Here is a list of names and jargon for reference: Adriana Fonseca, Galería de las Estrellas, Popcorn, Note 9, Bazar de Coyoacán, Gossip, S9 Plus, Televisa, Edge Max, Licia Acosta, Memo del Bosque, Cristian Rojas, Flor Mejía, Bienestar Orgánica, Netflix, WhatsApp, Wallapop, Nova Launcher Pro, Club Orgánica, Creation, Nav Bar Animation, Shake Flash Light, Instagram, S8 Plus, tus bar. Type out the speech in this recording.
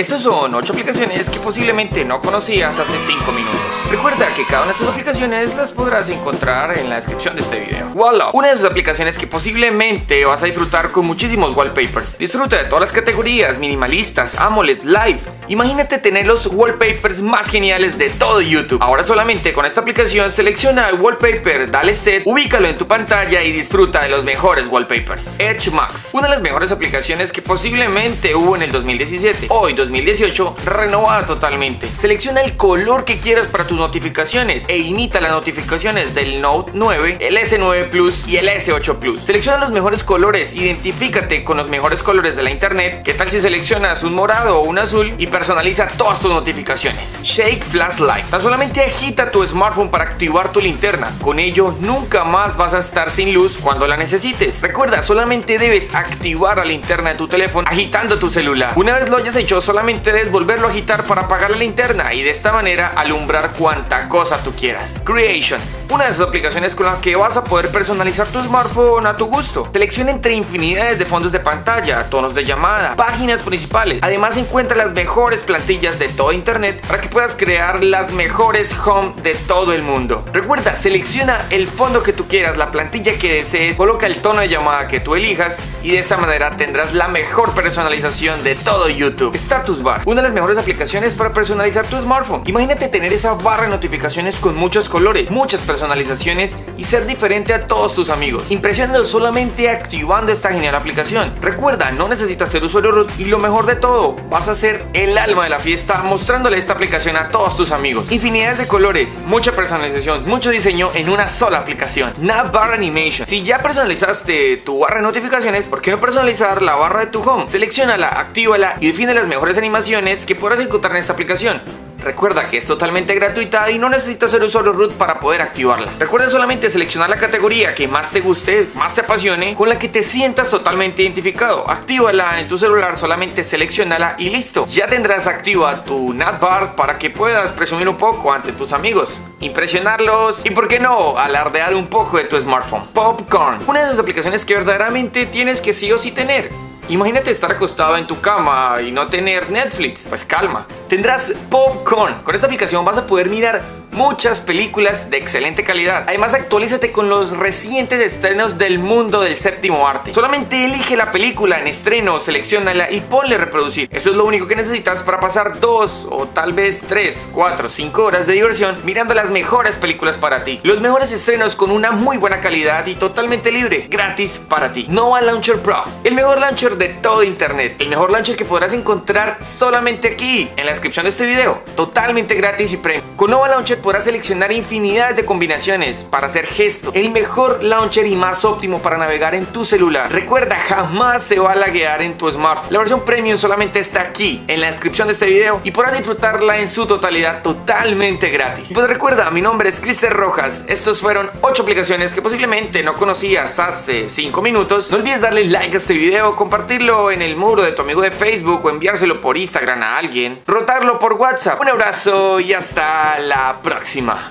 Estos son 8 aplicaciones que posiblemente no conocías hace 5 minutos. Recuerda que cada una de estas aplicaciones las podrás encontrar en la descripción de este video. Wallapop, una de esas aplicaciones que posiblemente vas a disfrutar con muchísimos wallpapers. Disfruta de todas las categorías, minimalistas, AMOLED, live. Imagínate tener los wallpapers más geniales de todo YouTube. Ahora solamente con esta aplicación selecciona el wallpaper, dale set, ubícalo en tu pantalla y disfruta de los mejores wallpapers. Edge Max, una de las mejores aplicaciones que posiblemente hubo en el 2017. Hoy 2018, renovada totalmente. Selecciona el color que quieras para tus notificaciones e imita las notificaciones del Note 9, el S9 Plus y el S8 Plus. Selecciona los mejores colores, identifícate con los mejores colores de la internet. ¿Qué tal si seleccionas un morado o un azul y personaliza todas tus notificaciones? Shake Flash Light, tan solamente agita tu smartphone para activar tu linterna. Con ello nunca más vas a estar sin luz cuando la necesites. Recuerda, solamente debes activar la linterna de tu teléfono agitando tu celular. Una vez lo hayas hecho, solamente debes volverlo a agitar para apagar la linterna y de esta manera alumbrar cuanta cosa tú quieras. Creation, una de esas aplicaciones con las que vas a poder personalizar tu smartphone a tu gusto. Selecciona entre infinidades de fondos de pantalla, tonos de llamada, páginas principales. Además encuentra las mejores plantillas de todo internet para que puedas crear las mejores home de todo el mundo. Recuerda, selecciona el fondo que tú quieras, la plantilla que desees, coloca el tono de llamada que tú elijas y de esta manera tendrás la mejor personalización de todo YouTube. Tus bar, una de las mejores aplicaciones para personalizar tu smartphone. Imagínate tener esa barra de notificaciones con muchos colores, muchas personalizaciones y ser diferente a todos tus amigos. Impresionalo solamente activando esta genial aplicación. Recuerda, no necesitas ser usuario root y lo mejor de todo, vas a ser el alma de la fiesta mostrándole esta aplicación a todos tus amigos. Infinidades de colores, mucha personalización, mucho diseño en una sola aplicación. Nav Bar Animation, si ya personalizaste tu barra de notificaciones, ¿por qué no personalizar la barra de tu home? Selecciónala, actívala y define las mejores animaciones que podrás ejecutar en esta aplicación. Recuerda que es totalmente gratuita y no necesitas ser usuario root para poder activarla. Recuerda solamente seleccionar la categoría que más te guste, más te apasione, con la que te sientas totalmente identificado. Actívala en tu celular, solamente seleccionala y listo. Ya tendrás activa tu Nav Bar para que puedas presumir un poco ante tus amigos, impresionarlos y, por qué no, alardear un poco de tu smartphone. Popcorn, una de esas aplicaciones que verdaderamente tienes que sí o sí tener. Imagínate estar acostado en tu cama y no tener Netflix. Pues calma, tendrás Popcorn. Con esta aplicación vas a poder mirar muchas películas de excelente calidad. Además, actualízate con los recientes estrenos del mundo del séptimo arte. Solamente elige la película en estreno, selecciónala y ponle reproducir. Eso es lo único que necesitas para pasar 2 o tal vez 3, 4, 5 horas de diversión mirando las mejores películas para ti. Los mejores estrenos con una muy buena calidad y totalmente libre, gratis para ti. Nova Launcher Pro, el mejor launcher de todo internet, el mejor launcher que podrás encontrar solamente aquí, en la descripción de este video, totalmente gratis y premium. Con Nova Launcher podrás seleccionar infinidades de combinaciones para hacer gesto, el mejor launcher y más óptimo para navegar en tu celular. Recuerda, jamás se va a laguear en tu smartphone. La versión premium solamente está aquí, en la descripción de este video, y podrás disfrutarla en su totalidad totalmente gratis. Pues recuerda, mi nombre es Cristian Rojas, estos fueron 8 aplicaciones que posiblemente no conocías hace 5 minutos. No olvides darle like a este video, compartir en el muro de tu amigo de Facebook o enviárselo por Instagram a alguien, rotarlo por WhatsApp. Un abrazo y hasta la próxima.